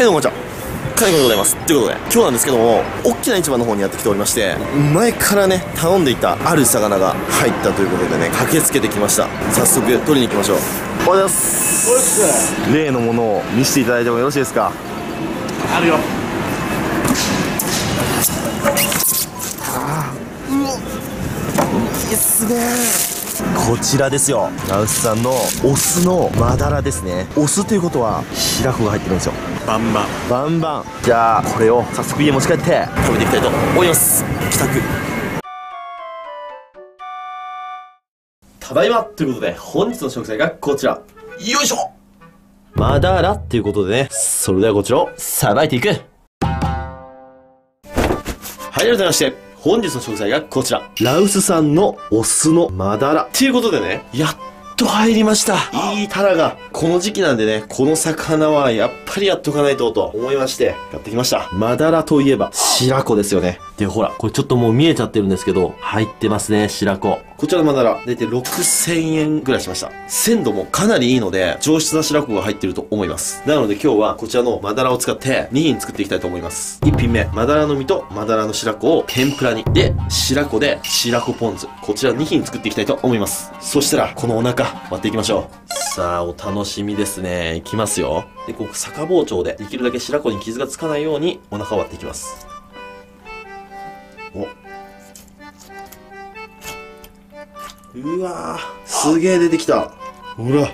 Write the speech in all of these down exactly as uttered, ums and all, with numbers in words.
えどうもこんにちは、金子でございます。ということで、今日なんですけども、大きな市場の方にやってきておりまして、前からね、頼んでいたある魚が入ったということでね、駆けつけてきました。早速、取りに行きましょう。おはようございます。例のものを見せていただいてもよろしいですか？あるよ。あー、うお、いいっすねー。こちらですよ、羅臼さんのオスのマダラですね。オスということは白子が入ってるんですよ。バンバンバンバン。じゃあこれを早速家持ち帰って食べていきたいと思います。帰宅ただいま。ということで本日の食材がこちら、よいしょ、マダラっていうことでね、それではこちらをさばいていく。はい、ではございまして、本日の食材がこちら、羅臼さんのお酢のマダラっていうことでね、やっと入りました。いいタラが。この時期なんでね、この魚はやっぱりやっとかないとと思いまして、やってきました。マダラといえば、白子ですよね。で、ほら、これちょっともう見えちゃってるんですけど、入ってますね、白子。こちらのマダラ、だいたいろくせんえんぐらいしました。鮮度もかなりいいので、上質な白子が入ってると思います。なので今日はこちらのマダラを使って、にひん作っていきたいと思います。いっぴんめ、マダラの身とマダラの白子を天ぷらに。で、白子で白子ポン酢。こちらにひん作っていきたいと思います。そしたら、このお腹、割っていきましょう。さあ、お楽しみですね。いきますよ。で、こう、逆包丁で、できるだけ白子に傷がつかないように、お腹を割っていきます。お。うわぁ、すげえ出てきた。ほら。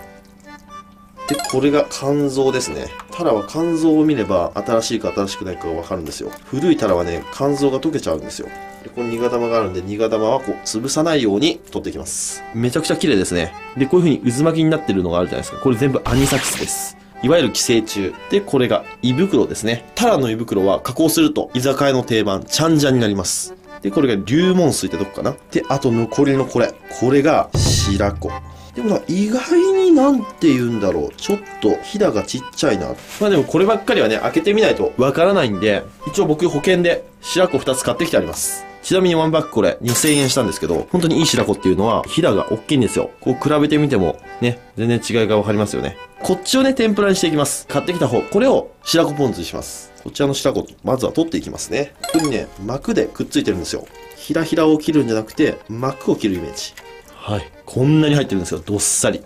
で、これが肝臓ですね。タラは肝臓を見れば、新しいか新しくないかがわかるんですよ。古いタラはね、肝臓が溶けちゃうんですよ。で、このニガ玉があるんで、ニガ玉はこう、潰さないように取っていきます。めちゃくちゃ綺麗ですね。で、こういう風に渦巻きになってるのがあるじゃないですか。これ全部アニサキスです。いわゆる寄生虫。で、これが胃袋ですね。タラの胃袋は加工すると、居酒屋の定番、チャンジャンになります。で、これが龍門水ってとこかな。で、あと残りのこれ。これが白子。でもな、意外になんて言うんだろう。ちょっと、ひだがちっちゃいな。まあでもこればっかりはね、開けてみないとわからないんで、一応僕保険で白子ふたつ買ってきてあります。ちなみにワンバッグこれにせんえんしたんですけど、本当にいい白子っていうのは、ひだが大きいんですよ。こう比べてみても、ね、全然違いがわかりますよね。こっちをね、天ぷらにしていきます。買ってきた方、これを白子ポン酢にします。こちらの白子、まずは取っていきますね。ここにね、膜でくっついてるんですよ。ひらひらを切るんじゃなくて、膜を切るイメージ。はい。こんなに入ってるんですよ。どっさり。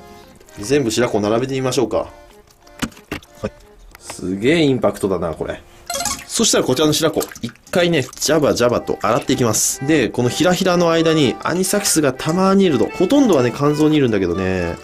全部白子並べてみましょうか。はい。すげえインパクトだな、これ。そしたらこちらの白子、一回ね、ジャバジャバと洗っていきます。で、このひらひらの間にアニサキスがたまーにいると。ほとんどはね、肝臓にいるんだけどね。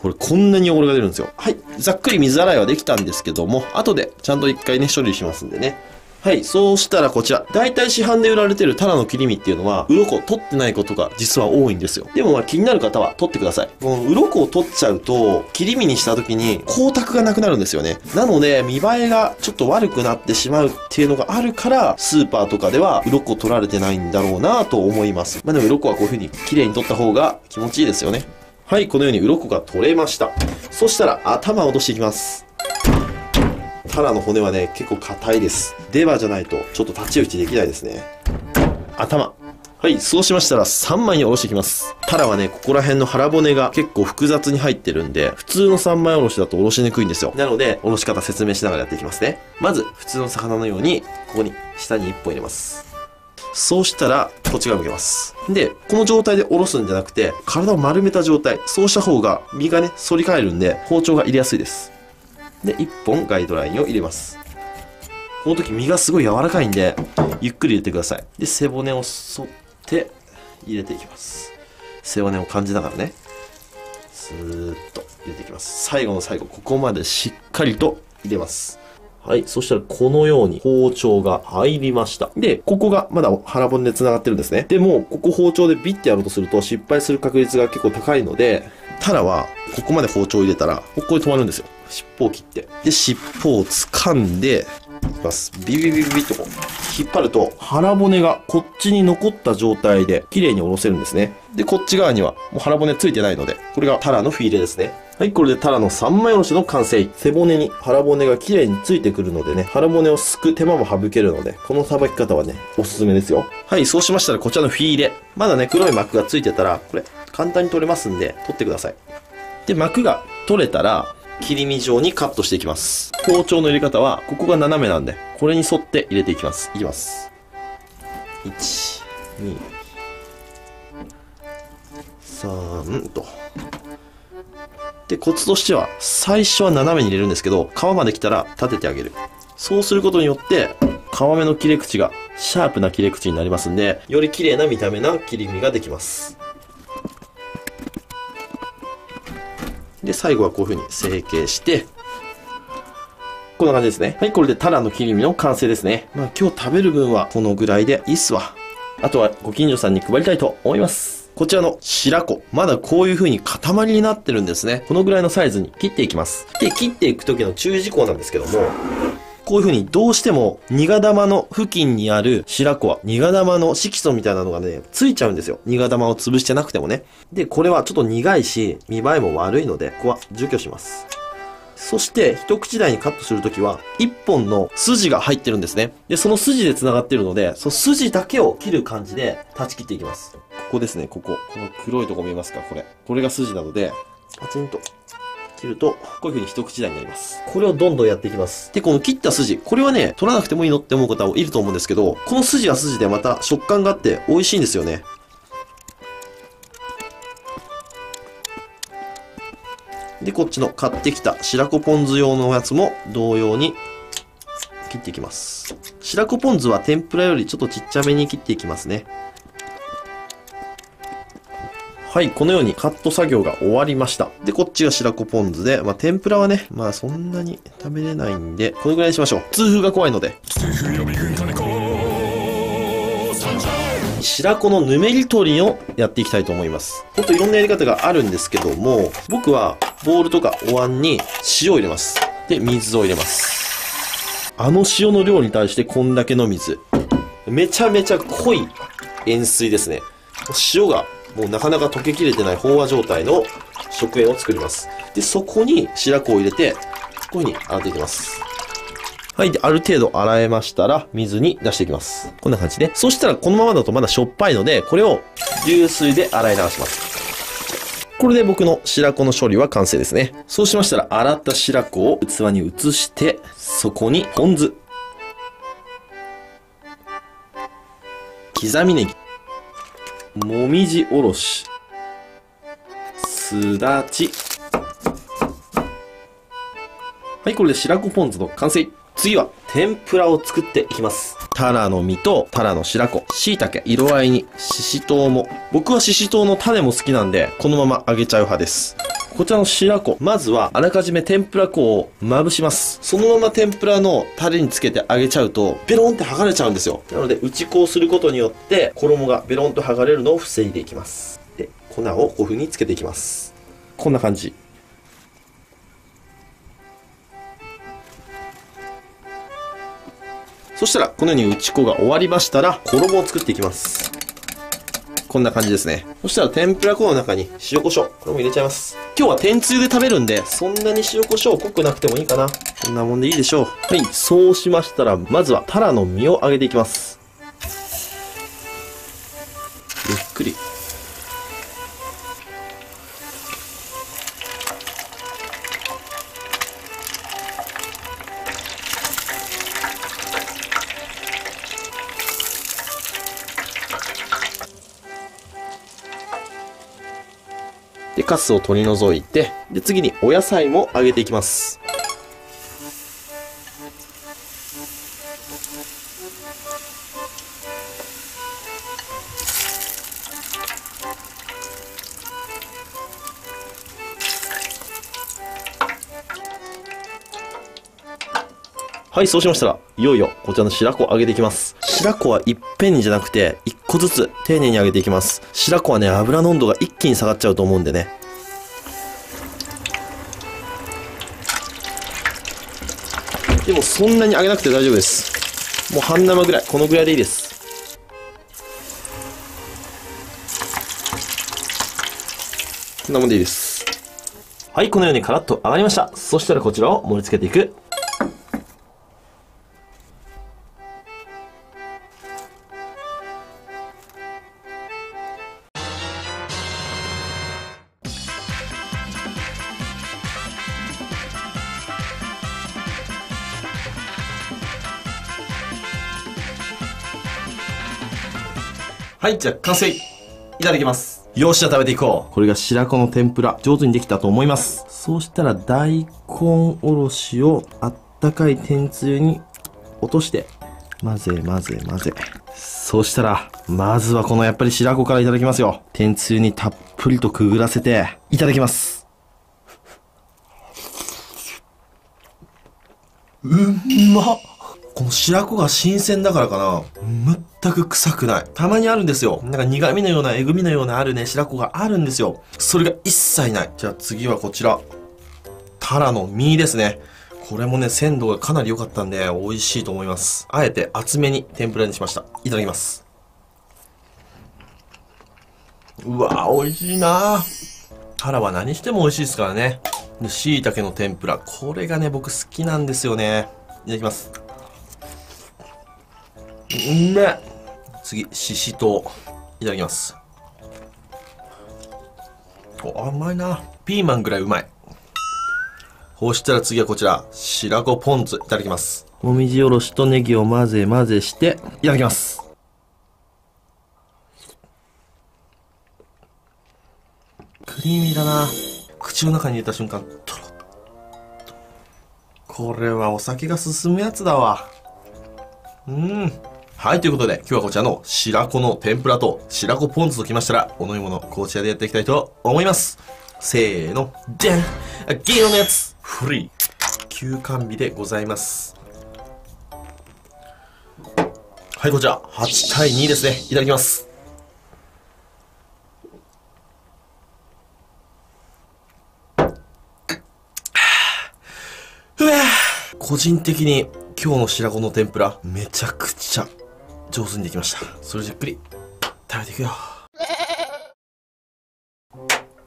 これこんなに汚れが出るんですよ。はい。ざっくり水洗いはできたんですけども、後でちゃんと一回ね、処理しますんでね。はい。そうしたらこちら。大体市販で売られてるタラの切り身っていうのは、鱗取ってないことが実は多いんですよ。でもまあ気になる方は取ってください。この鱗を取っちゃうと、切り身にした時に光沢がなくなるんですよね。なので、見栄えがちょっと悪くなってしまうっていうのがあるから、スーパーとかでは鱗取られてないんだろうなぁと思います。まあでも鱗はこういう風に綺麗に取った方が気持ちいいですよね。はい。このように鱗が取れました。そしたら頭を落としていきます。タラの骨はね、結構硬いです。レバーじゃないと、ちょっと立ち打ちできないですね。頭。はい、そうしましたらさんまいにおろしていきます。タラはね、ここら辺の腹骨が結構複雑に入ってるんで、普通のさんまいおろしだとおろしにくいんですよ。なので、おろし方説明しながらやっていきますね。まず、普通の魚のように、ここに、下にいっぽん入れます。そうしたら、こっち側向けます。で、この状態でおろすんじゃなくて、体を丸めた状態。そうした方が、身がね、反り返るんで、包丁が入れやすいです。で、いっぽんガイドラインを入れます。この時身がすごい柔らかいんで、ゆっくり入れてください。で、背骨を沿って入れていきます。背骨を感じながらね、スーッと入れていきます。最後の最後、ここまでしっかりと入れます。はい。そしたら、このように包丁が入りました。で、ここがまだ腹骨で繋がってるんですね。でも、ここ包丁でビッてやろうとすると失敗する確率が結構高いので、タラは、ここまで包丁を入れたら、ここで止まるんですよ。尻尾を切って。で、尻尾を掴んで、いきます。ビビビビビッとこう、引っ張ると、腹骨がこっちに残った状態で、綺麗に下ろせるんですね。で、こっち側には、もう腹骨ついてないので、これがタラのフィレですね。はい、これでタラのさんまいおろしの完成。背骨に腹骨が綺麗についてくるのでね、腹骨をすく手間も省けるので、このさばき方はね、おすすめですよ。はい、そうしましたらこちらのフィレ。まだね、黒い膜がついてたら、これ、簡単に取れますんで、取ってください。で、膜が取れたら、切り身状にカットしていきます。包丁の入れ方は、ここが斜めなんで、これに沿って入れていきます。いきます。いち、に、さんと。で、コツとしては、最初は斜めに入れるんですけど、皮まで来たら立ててあげる。そうすることによって、皮目の切れ口がシャープな切れ口になりますんで、より綺麗な見た目な切り身ができます。で、最後はこういうふうに成形して、こんな感じですね。はい、これでタラの切り身の完成ですね。まあ今日食べる分はこのぐらいでいいっすわ。あとはご近所さんに配りたいと思います。こちらの白子、まだこういうふうに塊になってるんですね。このぐらいのサイズに切っていきます。で、切っていく時の注意事項なんですけども、こういう風にどうしても苦玉の付近にある白子は苦玉の色素みたいなのがね、ついちゃうんですよ。苦玉を潰してなくてもね。で、これはちょっと苦いし、見栄えも悪いので、ここは除去します。そして、一口大にカットするときは、一本の筋が入ってるんですね。で、その筋で繋がってるので、その筋だけを切る感じで断ち切っていきます。ここですね、ここ。この黒いとこ見えますか？これ。これが筋なので、パチンと。切ると、こういう風に一口大になります。これをどんどんやっていきます。で、この切った筋、これはね、取らなくてもいいのって思う方もいると思うんですけど、この筋は筋でまた食感があって美味しいんですよね。で、こっちの買ってきた白子ポン酢用のやつも同様に切っていきます。白子ポン酢は天ぷらよりちょっとちっちゃめに切っていきますね。はい、このようにカット作業が終わりました。で、こっちが白子ポン酢で、まあ、天ぷらはね、まあ、そんなに食べれないんで、このぐらいにしましょう。痛風が怖いので。白子のぬめり取りをやっていきたいと思います。ほんといろんなやり方があるんですけども、僕はボウルとかお椀に塩を入れます。で、水を入れます。あの塩の量に対してこんだけの水。めちゃめちゃ濃い塩水ですね。塩がもうなかなか溶けきれてない飽和状態の食塩を作ります。で、そこに白子を入れて、こういう風に洗っていきます。はい。で、ある程度洗えましたら、水に出していきます。こんな感じで。そしたら、このままだとまだしょっぱいので、これを流水で洗い流します。これで僕の白子の処理は完成ですね。そうしましたら、洗った白子を器に移して、そこにポン酢。刻みネギ。もみじおろし、すだち。はい、これで白子ポン酢の完成。次は天ぷらを作っていきます。タラの実とタラの白子、椎茸、色合いにししとうも。僕はししとうの種も好きなんで、このまま揚げちゃう派です。こちらの白子、まずはあらかじめ天ぷら粉をまぶします。そのまま天ぷらのタレにつけて揚げちゃうと、ベロンって剥がれちゃうんですよ。なので、打ち粉をすることによって、衣がベロンと剥がれるのを防いでいきます。で、粉をこういう風につけていきます。こんな感じ。そしたら、このように打ち粉が終わりましたら、衣を作っていきます。こんな感じですね。そしたら天ぷら粉の中に塩コショウ。これも入れちゃいます。今日は天つゆで食べるんで、そんなに塩コショウ濃くなくてもいいかな。こんなもんでいいでしょう。はい。そうしましたら、まずはタラの実を揚げていきます。ゆっくり。で、カスを取り除いて、で、次にお野菜も揚げていきます。はい、そうしましたら、いよいよこちらの白子を揚げていきます。白子はいっぺんにじゃなくて、一個ずつ丁寧に揚げていきます。白子はね、油の温度が一気に下がっちゃうと思うんでね。でもそんなに揚げなくて大丈夫です。もう半生ぐらい、このぐらいでいいです。こんなもんでいいです。はい、このようにカラッと揚がりました。そしたらこちらを盛り付けていく。はい、じゃあ完成いただきます。よっしゃ、食べていこう。これが白子の天ぷら、上手にできたと思います。そうしたら大根おろしをあったかい天つゆに落として混ぜ混ぜ混ぜ。そうしたらまずはこのやっぱり白子からいただきますよ。天つゆにたっぷりとくぐらせていただきます。うまっ。この白子が新鮮だからかな、全く臭くない。たまにあるんですよ、なんか苦味のようなえぐみのようなあるね白子があるんですよ。それが一切ない。じゃあ次はこちらタラの身ですね。これもね、鮮度がかなり良かったんで美味しいと思います。あえて厚めに天ぷらにしました。いただきます。うわー、美味しいな。タラは何しても美味しいですからね。で、椎茸の天ぷら、これがね僕好きなんですよね。いただきます。うめえ。次ししとう、いただきます。お、甘いな。ピーマンぐらいうまい。こうしたら次はこちら白子ポン酢、いただきます。もみじおろしとネギを混ぜ混ぜしていただきます。クリーミーだな。口の中に入れた瞬間トロッと。これはお酒が進むやつだわ。うん。はい、ということで今日はこちらの白子の天ぷらと白子ポン酢ときましたら、お飲み物こちらでやっていきたいと思います。せーの、でん銀色のやつフリー休館日でございます。はい、こちらはちたいにですね。いただきます。うわ、個人的に今日の白子の天ぷらめちゃくちゃ上手にできました。それじっくり食べていくよ。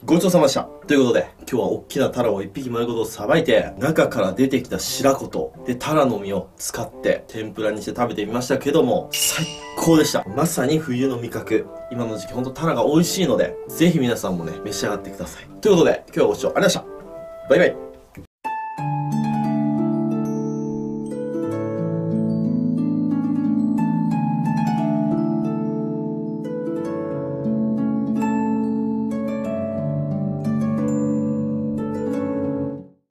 ごちそうさまでした。ということで今日は大きなタラをいっぴき丸ごとさばいて、中から出てきた白子とでタラの実を使って天ぷらにして食べてみましたけども、最高でした。まさに冬の味覚、今の時期ほんとタラが美味しいので、ぜひ皆さんもね召し上がってください。ということで今日はご視聴ありがとうございました。バイバイ。